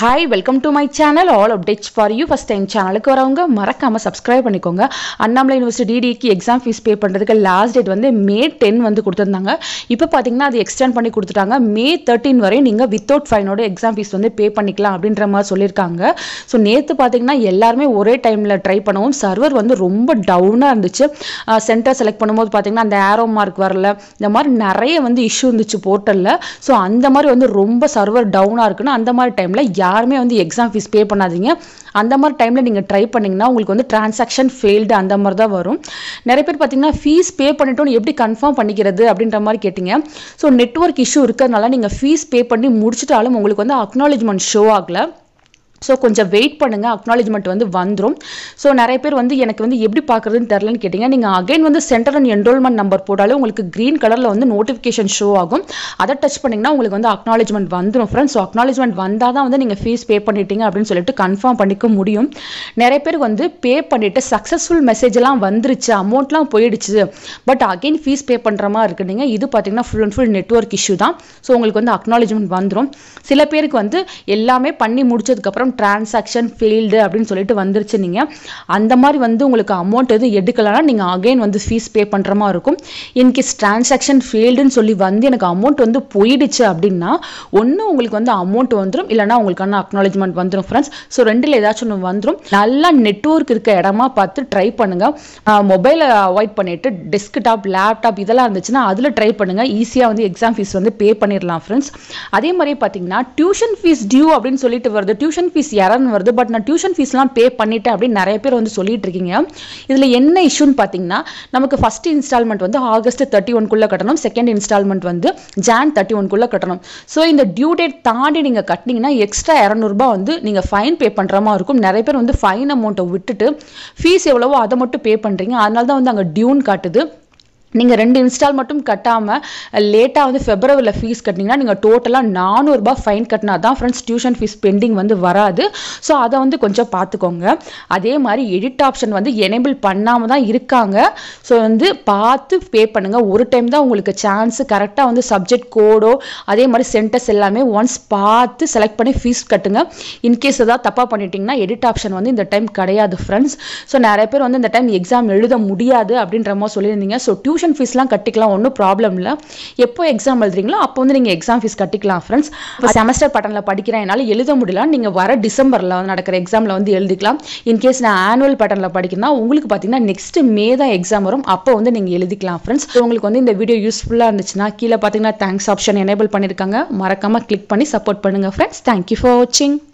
high welcome to my channel all updates for you first time channel को वरवंगा मरक्कामा subscribe பண்ணிக்கோங்க Annamalai university DDE க்கு एग्जाम फीस पे பண்றதுக்கு लास्ट डेट வந்து मे 10 வந்து கொடுத்திருந்தாங்க இப்போ பாத்தீங்கன்னா அது எக்ஸ்டெண்ட் பண்ணி கொடுத்துட்டாங்க मे 13 வரை நீங்க without fine ஓட एग्जाम फीस வந்து பே பண்ணிக்கலாம் அப்படின்ற மாதிரி சொல்லிருக்காங்க சோ நேத்து பாத்தீங்கன்னா எல்லாரும் ஒரே டைம்ல ட்ரை பண்ணவும் சர்வர் வந்து ரொம்ப டவுனா இருந்துச்சு சென்டர் செலக்ட் பண்ணும்போது பாத்தீங்கன்னா அந்த ஆரோ மார்க் வரல இந்த மாதிரி நிறைய வந்து இஷ்யூ இருந்துச்சு போர்ட்டல்ல சோ அந்த மாதிரி வந்து ரொம்ப சர்வர் டவுனா இருக்குனா அந்த மாதிரி டைம்ல யாருமே வந்து எக்ஸாம் ஃபீஸ் பே பண்ணாதீங்க அந்த மாதிரி டைம்ல நீங்க ட்ரை பண்ணீங்கன்னா உங்களுக்கு வந்து ட்ரான்சாக்ஷன் ஃபெயில்ட் அந்த மாதிரி தான் வரும் நிறைய பேர் பாத்தீங்கன்னா ஃபீஸ் பே பண்ணிட்டோம் எப்படி கன்ஃபார்ம் பண்ணிக்கிறது அப்படின்ற மாதிரி கேட்டிங்க சோ நெட்வொர்க் இஷ்யூ இருக்கறனால நீங்க ஃபீஸ் பே பண்ணி முடிச்சிட்டாலும் உங்களுக்கு வந்து அக்னாலஜ்மென்ட் ஷோ ஆகல सो कुछ वेट पड़ूंगा अक्नॉलेजमेंट वो सो नरे पेर वो एप्ली पाकदन केटी अगेन वो सेन्टर अंड एनरोलमेंट नंबर पट्टाले उंगलुक्कु ग्रीन कलर वो नोटिफिकेशन शो आगुम अदु टच पण्णींगना उंगलुक्कु वंदु अक्नॉलेजमेंट वंदुरुम फ्रेंड्स सो अक्नॉलेजमेंट वंदा तान वंदु नींगा फीस पे पण्णिट्टींगा अप्पडिनु सोल्लिट्टु कंफर्म पण्णिक्क मुडियुम नरे पेर वंदु पे पण्णिट्टु सक्सेसफुल मेसेज एल्लाम वंदिरुच्चु अमाउंट एल्लाम पोयिडुच्चु बट अगेन फीस पे पण्ण मार इरुक्कुंगा इदु पात्तींगना full and full network issue तान सो उंगलुक्कु वंदु अक्नॉलेजमेंट वंदुरुम सिल पेरुक्कु वंदु एल्लामे पण्णि मुडिच्चதுக்கு அப்புறம் ट्रांसैक्शन फेल्ड அப்படினு சொல்லிட்டு வந்துருச்சு நீங்க அந்த மாதிரி வந்து உங்களுக்கு அமௌண்ட் எது எடுக்கலனா நீங்க அகைன் வந்து ஃபீஸ் பே பண்ற மாதிரி இருக்கும் இன் கேஸ் ट्रांसैक्शन फेल्ड னு சொல்லி வந்து எனக்கு அமௌண்ட் வந்து போயிடுச்சு அப்படினா ஒண்ணு உங்களுக்கு வந்து அமௌண்ட் வந்துரும் இல்லனா உங்களுக்கான அக்னாலஜ்மென்ட் வந்துரும் फ्रेंड्स சோ ரெண்டுல ஏதாச்சும் ஒன்னு வந்துரும் நல்ல நெட்வொர்க் இருக்க இடமா பார்த்து ட்ரை பண்ணுங்க மொபைலை அவாய்ட் பண்ணிட்டு டெஸ்க்டாப் லேப்டாப் இதெல்லாம் இருந்துச்சுனா அதுல ட்ரை பண்ணுங்க ஈஸியா வந்து एग्जाम ஃபீஸ் வந்து பே பண்ணிரலாம் फ्रेंड्स அதே மாதிரி பாத்தீங்கன்னா டியூஷன் ஃபீஸ் டியூ அப்படினு சொல்லிட்டு வருது டியூஷன் ஃபீஸ் யாரன்னு வருது பட் நான் டியூஷன் ஃபீஸ்லாம் பே பண்ணிட்டேன் அப்படி நிறைய பேர் வந்து சொல்லிட்டு இருக்கீங்க இதுல என்ன இஷ்யூன்னு பாத்தீங்கன்னா நமக்கு ஃபர்ஸ்ட் இன்ஸ்டால்மென்ட் வந்து ஆகஸ்ட் 31 குள்ள கட்டணும் செகண்ட் இன்ஸ்டால்மென்ட் வந்து ஜான் 31 குள்ள கட்டணும் சோ இந்த டியூ டேட் தாண்டி நீங்க கட்டினீங்கன்னா எக்ஸ்ட்ரா 200 ரூபாய் வந்து நீங்க ஃபைன் பே பண்ற மாதிரி இருக்கும் நிறைய பேர் வந்து ஃபைன் அமௌண்ட்டை விட்டுட்டு ஃபீஸ் எவ்வளவோ அதை மட்டும் பே பண்றீங்க அதனால தான் வந்து அங்க டியூன் காட்டுது நீங்க ரெண்டு இன்ஸ்டால்மென்ட் மட்டும் கட்டாம லேட்டா வந்து फेब्रुवरीல ஃபீஸ் கட்டினா நீங்க டோட்டலா 400 ரூபாய் ஃபைன் கட்டினா தான் फ्रेंड्स டியூஷன் ஃபீஸ் பெண்டிங் வந்து வராது சோ அத வந்து கொஞ்சம் பாத்துக்கோங்க அதே மாதிரி எடிட் ஆப்ஷன் வந்து எனேபிள் பண்ணாம தான் இருக்காங்க சோ வந்து பார்த்து பே பண்ணுங்க ஒரு டைம் தான் உங்களுக்கு சான்ஸ் கரெக்ட்டா வந்து சப்ஜெக்ட் கோடோ அதே மாதிரி சென்டென்ஸ் எல்லாமே ஒன்ஸ் பார்த்து செலக்ட் பண்ணி ஃபீஸ் கட்டுங்க இன் கேஸ் ஏதாவது தப்பா பண்ணிட்டீங்கன்னா எடிட் ஆப்ஷன் வந்து இந்த டைம் கிடையாது फ्रेंड्स சோ நிறைய பேர் வந்து இந்த டைம் எக்ஸாம் எழுத முடியாது அப்படின்ற மாதிரி சொல்லிருந்தீங்க சோ ट्यूशन फीस कटिकலாம் ஒண்ணு problem இல்ல எப்போ एग्जाम எழுதுறீங்களோ அப்போ வந்து நீங்க एग्जाम फीस கட்டிக்கலாம் फ्रेंड्स செமஸ்டர் பேட்டர்ன்ல படிக்கிறனால எழுத முடியல நீங்க வர டிசம்பர்ல நடக்கிற एग्जामல வந்து எழுதிக்கலாம் இன் கேஸ் நான் annual பேட்டர்ன்ல படிக்கிறனா உங்களுக்கு பாத்தீங்கன்னா next may தான் एग्जाम வரும் அப்போ வந்து நீங்க எழுதிக்கலாம் फ्रेंड्स உங்களுக்கு வந்து இந்த வீடியோ யூஸ்ஃபுல்லா இருந்துச்சுனா கீழ பாத்தீங்கன்னா thanks ஆப்ஷன் enable பண்ணிருக்காங்க மறக்காம click பண்ணி support பண்ணுங்க friends thank you for watching